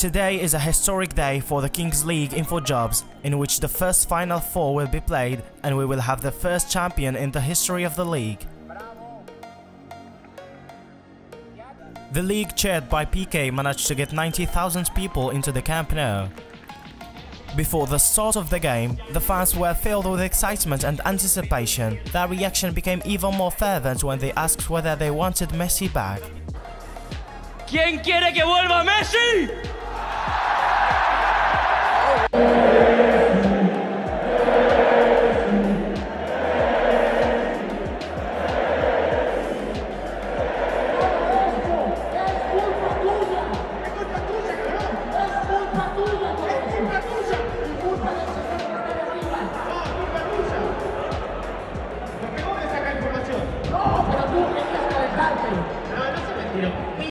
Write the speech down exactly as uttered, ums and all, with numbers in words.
Today is a historic day for the Kings League Infojobs, in which the first Final Four will be played and we will have the first champion in the history of the league. The league chaired by P K managed to get ninety thousand people into the Camp Nou. Before the start of the game, the fans were filled with excitement and anticipation. Their reaction became even more fervent when they asked whether they wanted Messi back. ¿Quién quiere que vuelva Messi?